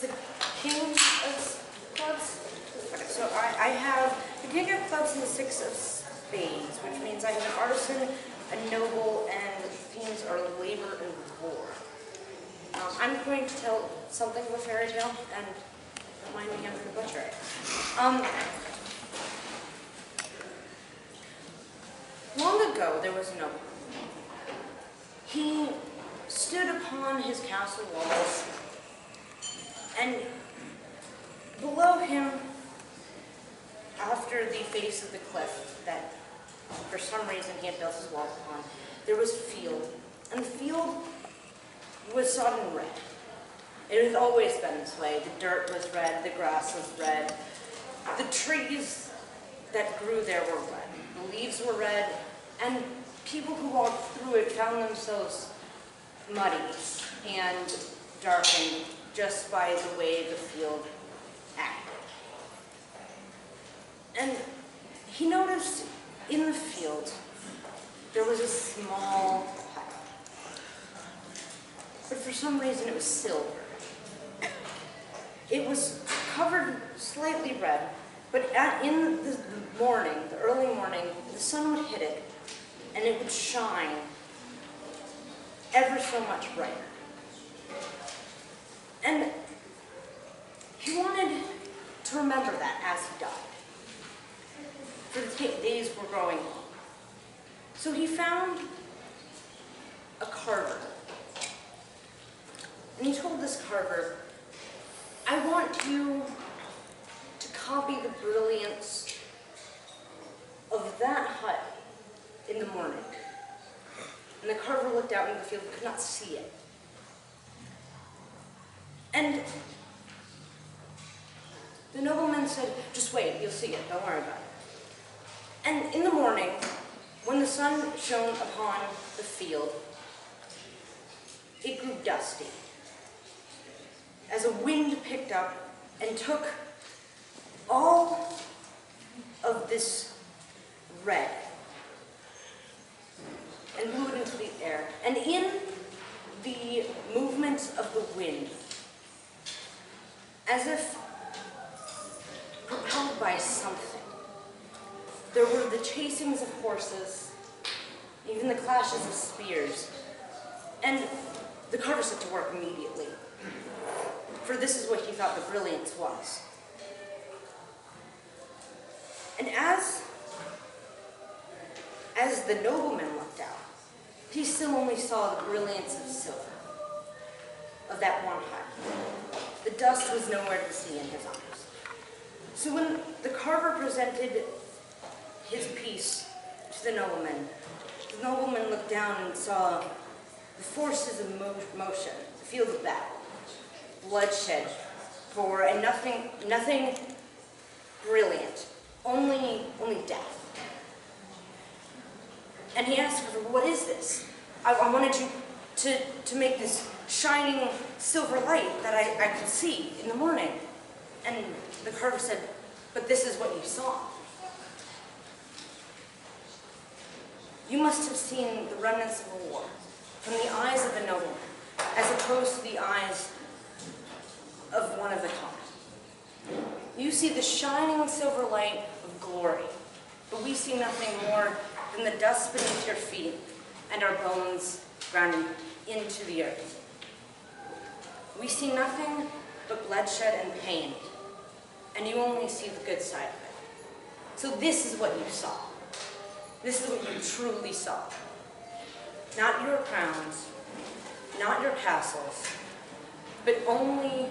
The Kings of Clubs. So I have the King of Clubs and the Six of Spades, which means I have an artisan, a noble, and the themes are labor and war. I'm going to tell something of a fairy tale and remind me I'm going to butcher it. Long ago, there was a noble. He stood upon his castle walls, and below him, after the face of the cliff that for some reason he had built his walls upon, there was a field. And the field was sodden red. It had always been this way. The dirt was red, the grass was red. The trees that grew there were red. The leaves were red, and people who walked through it found themselves muddy and darkened just by the way the field acted. And he noticed in the field there was a small hut, but for some reason it was silver. It was covered slightly red, but in the morning, the early morning, the sun would hit it and it would shine ever so much brighter. And he wanted to remember that as he died, for the days were growing long. So he found a carver, and he told this carver, "I want you to copy the brilliance of that hut in the morning." And the carver looked out into the field and could not see it. And the nobleman said, "Just wait, you'll see it, don't worry about it." And in the morning, when the sun shone upon the field, it grew dusty, as a wind picked up and took all of this red and blew it into the air. And in the movements of the wind, as if propelled by something, there were the chasings of horses, even the clashes of spears. And the carver set to work immediately, for this is what he thought the brilliance was. And as the nobleman looked out, he still only saw the brilliance of silver of that one hut. The dust was nowhere to see in his eyes. So when the carver presented his piece to the nobleman, the nobleman looked down and saw the forces of motion, the field of battle, bloodshed, war, and nothing brilliant, only death. And he asked her, "What is this? I wanted you to make this shining silver light that I could see in the morning." And the carver said, "But this is what you saw. You must have seen the remnants of a war from the eyes of a nobleman, as opposed to the eyes of one of the common. You see the shining silver light of glory, but we see nothing more than the dust beneath your feet and our bones ground into the earth. We see nothing but bloodshed and pain, and you only see the good side of it. So this is what you saw. This is what you truly saw. Not your crowns, not your castles, but only